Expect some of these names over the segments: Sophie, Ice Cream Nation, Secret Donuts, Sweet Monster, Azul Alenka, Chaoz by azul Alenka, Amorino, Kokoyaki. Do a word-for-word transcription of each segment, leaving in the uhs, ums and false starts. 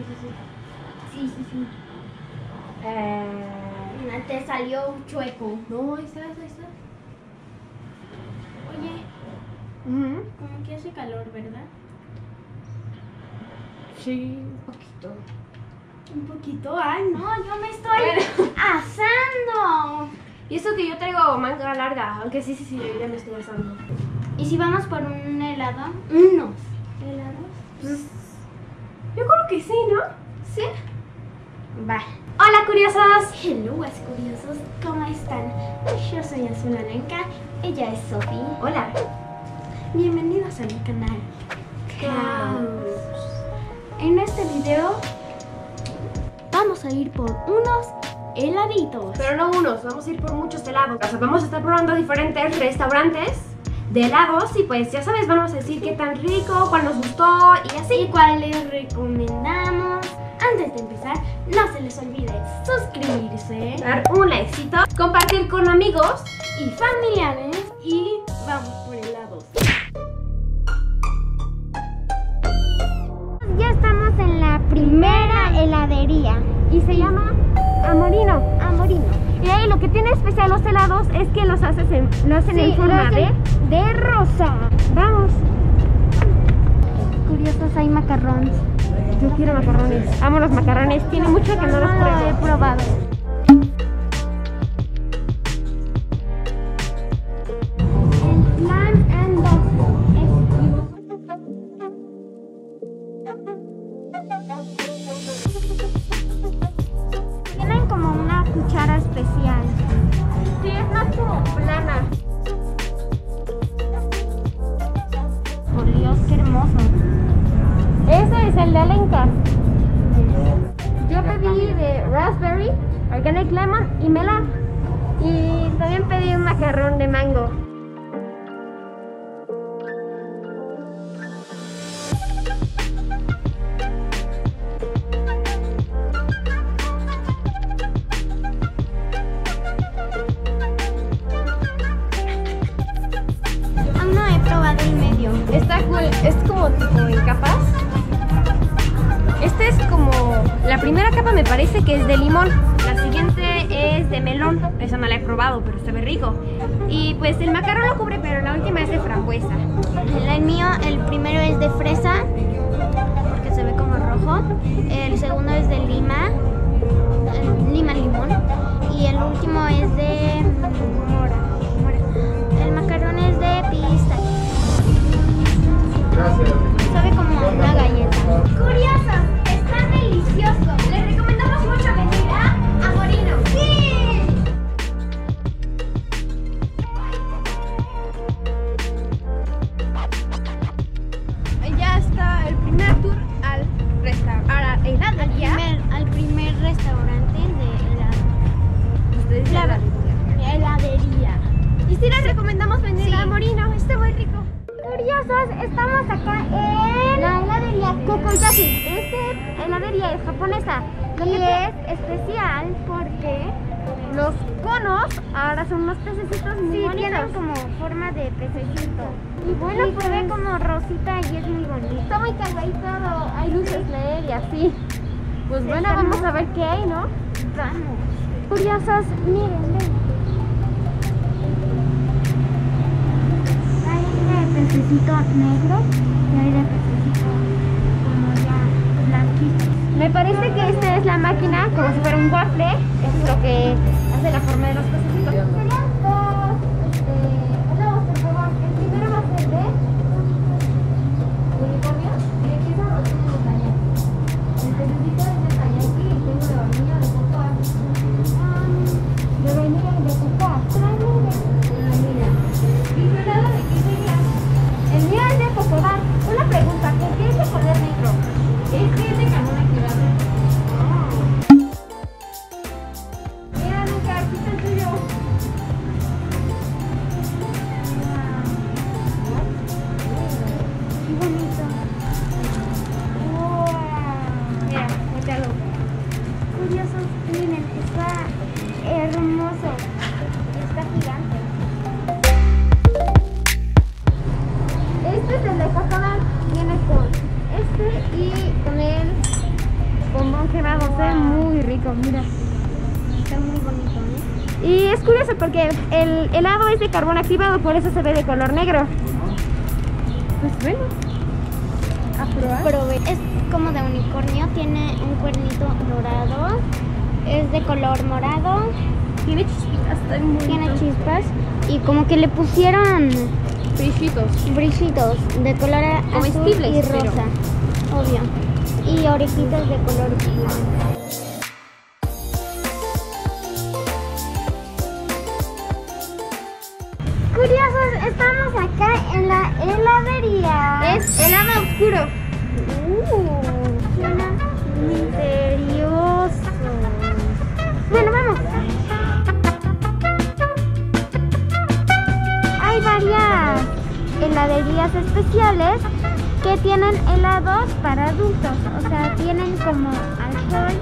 sí, sí. Sí, sí, sí. Eh... Te salió un chueco. No, ahí está, ahí está. Oye, uh-huh. Como que hace calor, ¿verdad? Sí, un poquito. Un poquito, ay no, yo me estoy bueno. asando. Y eso que yo traigo manga larga, aunque sí, sí, sí, yo ya me estoy asando. ¿Y si vamos por un helado? Unos helados. Pues, yo creo que sí, ¿no? Sí. Va. Hola curiosos. Hello, curiosos. ¿Cómo están? Yo soy Azul Alenka. Ella es Sophie. Hola. Bienvenidos a mi canal. Caos. En este video vamos a ir por unos heladitos. Pero no unos, vamos a ir por muchos helados. O sea, vamos a estar probando diferentes restaurantes de helados y pues ya sabes, vamos a decir qué tan rico, cuál nos gustó y así. Y cuál les recomendamos. Antes de empezar, no se les olvide suscribirse, dar un likecito, compartir con amigos y familiares y vamos por helados. Ya estamos en la primera heladería y se llama Amorino. Amorino. Y ahí lo que tiene especial los helados es que los hacen en, los hacen sí, en forma hacen de... de rosa. Vamos. Curiosos, hay macarrones. Yo quiero macarrones, amo los macarrones, tiene mucho que no los pruebo. He probado. El plan and dos. Tienen como una cuchara especial. Sí, es más como plana. Por Dios, qué hermoso. Ese es el de Alenka. Yo pedí de raspberry, organic lemon y melón. Y también pedí un macarrón de mango. Aún no he probado el medio. Está cool, es como tipo en capas. Esta es como, la primera capa me parece que es de limón, la siguiente es de melón, esa no la he probado, pero se ve rico. Y pues el macarrón lo cubre, pero la última es de frambuesa. El mío, el primero es de fresa, porque se ve como rojo, el segundo es de lima, lima limón, y el último es de mora. mora. El macarrón es de pistache. Gracias. Sabe como una galleta. ¡Curiosos! ¡Está delicioso! Les recomendamos mucho venir a Amorino. ¡Sí! Ya está el primer tour al restaurante. Al primer, al primer restaurante de helado. La heladería. Y sí les recomendamos venir sí. a Amorino. Está muy rico. Curiosos, estamos acá en la heladería Kokoyaki. Esta heladería es japonesa y es especial porque los conos ahora son unos pececitos muy sí, bonitos. Tienen como forma de pececito. Y bueno, sí, pues, se ve como rosita y es muy bonito. Está muy cargadito, hay luces L E D y así. Pues bueno, Estamos... vamos a ver qué hay, ¿no? Vamos. Curiosos, miren, ven. Pececito negro y hay de pececito como ya blanquito. Me parece que esta es la máquina, como si fuera un waffle, es lo que hace la forma de los pececitos. Serían dos, este, helados, por favor. El primero va a ser de unicornio y le quiero rotar un montaña. El pececito es de tallaki y tengo de vainilla de cocoa. De vainilla y de cocoa. El mío es de cocoa. Una pregunta, ¿por qué es de color negro? Es que es de carbón activado. Oh. Mira, Luca, aquí está el tuyo. quemados, wow. Es muy rico, mira. Está muy bonito, ¿eh? Y es curioso porque el helado es de carbón activado, por eso se ve de color negro. Pues bueno, a probar. Probé. Es como de unicornio, tiene un cuernito dorado, es de color morado. Tiene chispitas, está muy Tiene bonito. chispas y como que le pusieron... Brillitos. Brillitos de color azul y rosa, pero... obvio. Y orejitas de color blanco. Curiosos, estamos acá en la heladería. Es helado oscuro. Uh, suena misterioso. Bueno, vamos. Hay varias heladerías especiales que tienen helados para adultos. O sea, tienen como alcohol.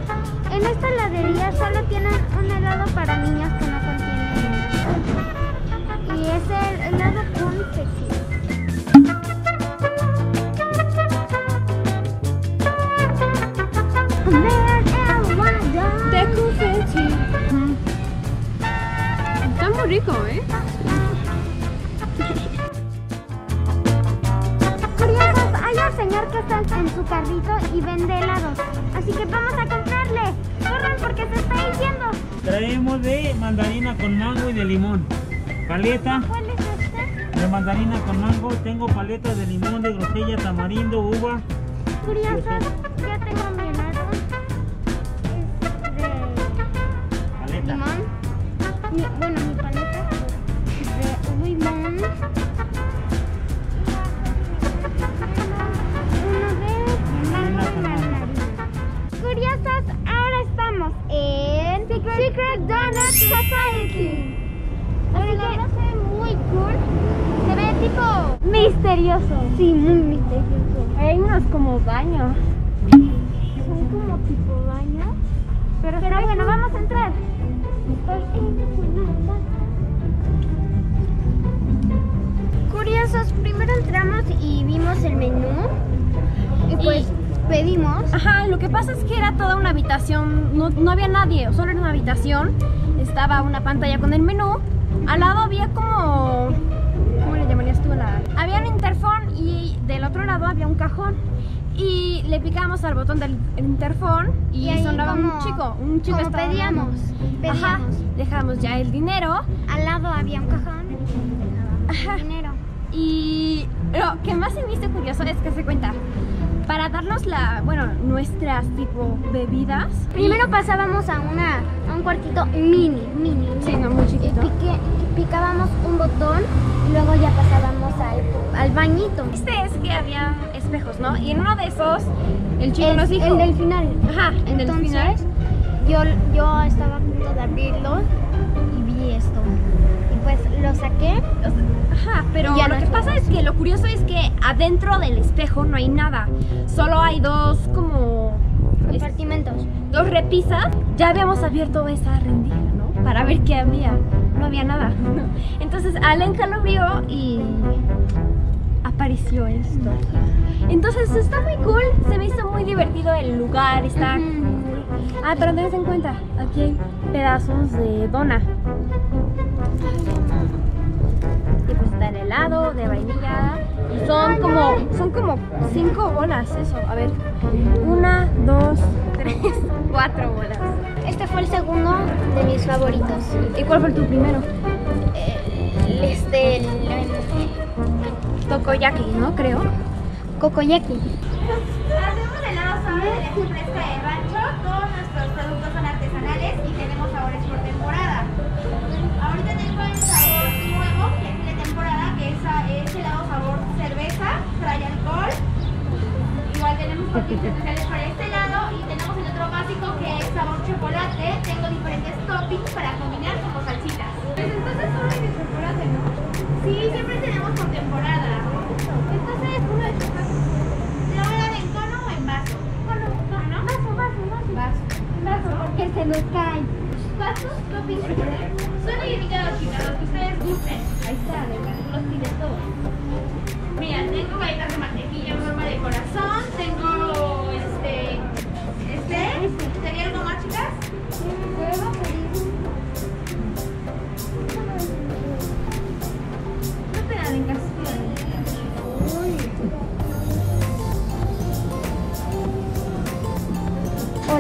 En esta heladería solo tienen un helado para niños que no contiene alcohol. Y es el helado confeti. De confeti. Mm. Está muy rico, ¿eh? Curiosos, hay un señor que está en su carrito y vende helados. Así que vamos a comprarle. Corran porque se está diciendo. Traemos de mandarina con mango y de limón. Paleta. ¿Cuál es esta? De mandarina con mango. Tengo paletas de limón, de grosella, tamarindo, uva. Curiosos, ya tengo mi helado. Es de paleta. Limón. Mi, bueno, mi paleta es de limón. Uno de mango y mandarina. Curiosos, ahora estamos en Secret, Secret Donuts Society. Así que se ve muy cool, se ve tipo misterioso. Sí, muy misterioso. Hay unos como baños. Son como tipo baños. Pero, Pero bueno, muy... vamos a entrar. Curiosos, primero entramos y vimos el menú. Y pues y... pedimos. Ajá, lo que pasa es que era toda una habitación, no, no había nadie, solo era una habitación. Estaba una pantalla con el menú. Al lado había como... ¿Cómo le llamarías tú? La... Había un interfón y del otro lado había un cajón. Y le picábamos al botón del interfón y, y sonaba como, un chico. Un chico como pedíamos, pedíamos. Ajá, dejamos ya el dinero. Al lado había un cajón y Ajá. dinero. Y lo que más se me hizo curioso es que se cuenta. Para darnos la, bueno, nuestras tipo bebidas. Primero pasábamos a una, a un cuartito mini, mini. Sí, no, muy chiquito. Y pique, picábamos un botón y luego ya pasábamos al, al bañito. Este es que había espejos, ¿no? Y en uno de esos, el chico el, nos dijo. El del final. Ajá, el del final. Yo, yo estaba a punto de abrirlo y vi esto. Y pues lo saqué. Los, Ajá, pero ya lo que pasa es que lo curioso es que adentro del espejo no hay nada. Solo hay dos como... compartimentos. Es, dos repisas. Ya habíamos abierto esa rendija, ¿no? Para ver qué había. No había nada. Entonces Alenka lo vio y... apareció esto. Entonces está muy cool. Se me hizo muy divertido el lugar. Está... Uh-huh. Ah, pero tenés en cuenta. Aquí hay pedazos de dona. Está el helado de vainilla y son como son como cinco bolas eso. A ver, una, dos, tres, cuatro bolas. Este fue el segundo de mis favoritos. ¿Y cuál fue tu primero? El, este, el, el Kokoyaki, ¿no? Creo. Kokoyaki. Hacemos helados ahora de la fresca de rancho. Todos nuestros productos son artesanales y tenemos sabores por temporada. Ahorita tengo el sabor nuevo que es de temporada, que es helado sabor cerveza, trae alcohol. Igual tenemos cortitos especiales para este helado y tenemos el otro básico que es sabor chocolate. Tengo diferentes toppings para combinar como salsitas. Pues entonces solo hay de chocolate, ¿no? Sí, siempre tenemos por temporada. Entonces es uno de chocolate. ¿La voy a dar en cono o en vaso? Cono, cono, ¿no? Vaso, vaso, vaso. Vaso. Vaso, porque se nos cae. Vasos, toppings, chocolate. Son ilimitados, chicas, los que ustedes gusten. Ahí está, los tiene todos. Mira, tengo galletas de mantequilla en forma de corazón, tengo este, este,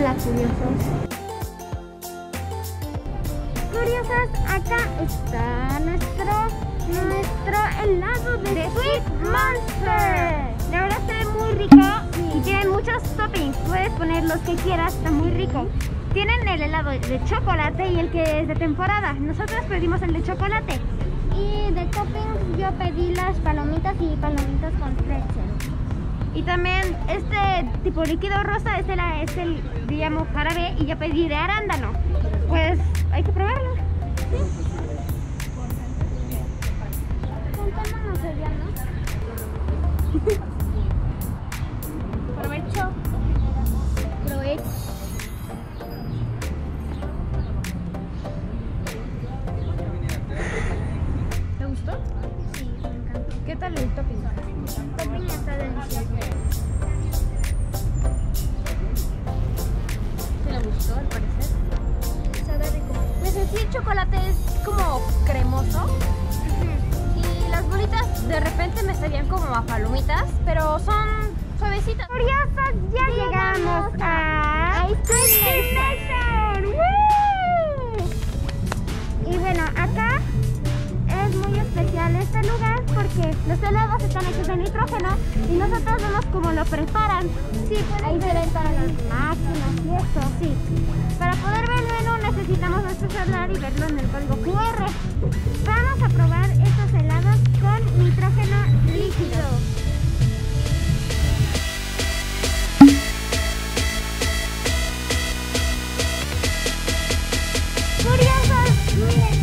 Hola, curiosos. Curiosos, acá está nuestro, nuestro helado de, de Sweet Monster. La verdad se ve muy rico y tiene muchos toppings. Puedes poner los que quieras, está muy rico. Tienen el helado de chocolate y el que es de temporada. Nosotros pedimos el de chocolate. Y de toppings yo pedí las palomitas y palomitas con leche. Y también este tipo de líquido rosa, este es el, digamos, jarabe, y yo pedí de arándano. Pues hay que probarlo. ¿Sí? Provecho. Provecho. ¿Te gustó? Sí, me encantó. ¿Qué tal el topping? El topping está delicioso. ¿Te lo gustó al parecer? Sabe rico. Pues en sí el chocolate es como cremoso. Y las bolitas de repente me salían como a palomitas, pero son suavecitas. Curiosas, ya llegamos a Ice Cream Nation. ¡Woo! Y bueno, acá es muy especial este lugar porque los helados están hechos de nitrógeno y nosotros vemos cómo lo preparan. Sí, pueden ver en las máquinas y esto. Sí. Para poder ver el menú necesitamos nuestro celular y verlo en el código cu erre. Vamos a probar estos helados con nitrógeno líquido. Curiosos, miren.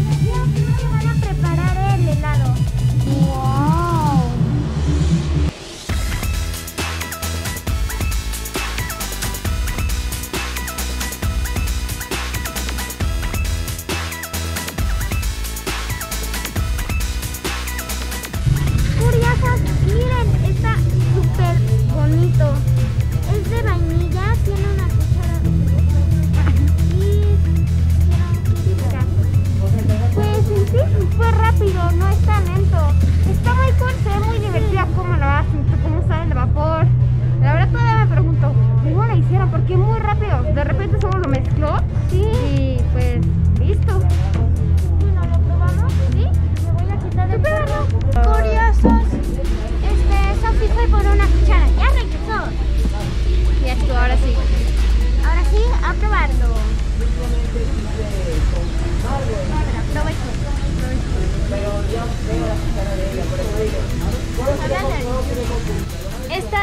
Está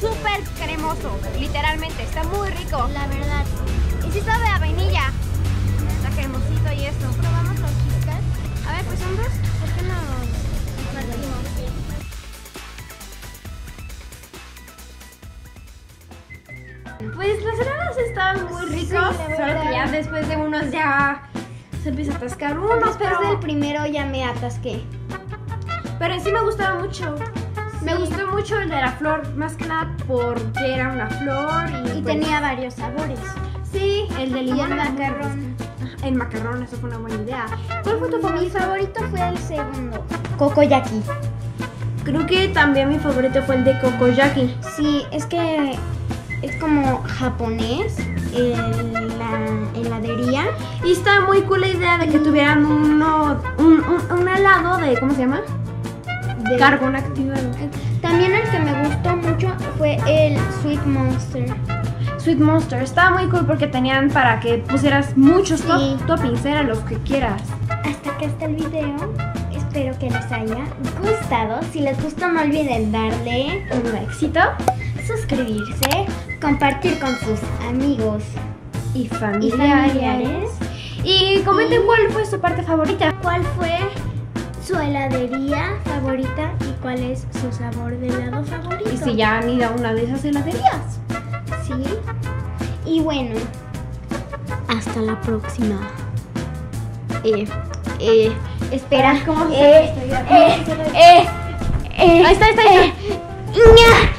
súper cremoso, literalmente, está muy rico. La verdad. Y si sabe a vainilla. Está cremosito y eso. Probamos los chicas. A ver, pues ambos, ¿por qué no partimos? Pues los helados estaban muy ricos. Sí, solo que ya después de unos ya se empieza a atascar uno. Después pero... del primero ya me atasqué. Pero en sí me gustaba mucho. Sí. Me gustó mucho el de la flor, más que nada porque era una flor y, y pues, tenía varios sabores. Sí, el de limón y el macarrón. El macarrón, eso fue una buena idea. ¿Cuál fue tu favorito? Mi favorito fue el segundo, Kokoyaki. Creo que también mi favorito fue el de Kokoyaki. Sí, es que es como japonés, el, la heladería. Y está muy cool la idea de que tuvieran uno, un, un, un helado de, ¿cómo se llama? De carbón activado. También el que me gustó mucho fue el Sweet Monster. Sweet Monster, estaba muy cool porque tenían para que pusieras muchos sí. top, toppings, eran los que quieras. Hasta acá está el video, espero que les haya gustado. Si les gustó no olviden darle un likecito, suscribirse, compartir con sus amigos y familiares. Y, familiares. y comenten y... cuál fue su parte favorita. ¿Cuál fue su heladería favorita y cuál es su sabor de helado favorito? Y si ya han ido a una de esas heladerías. Sí. Y bueno, hasta la próxima. Eh, eh, espera. Ah, ¿cómo se eh, eh, eh, eh, eh, ahí está, ahí está, ahí está. Eh.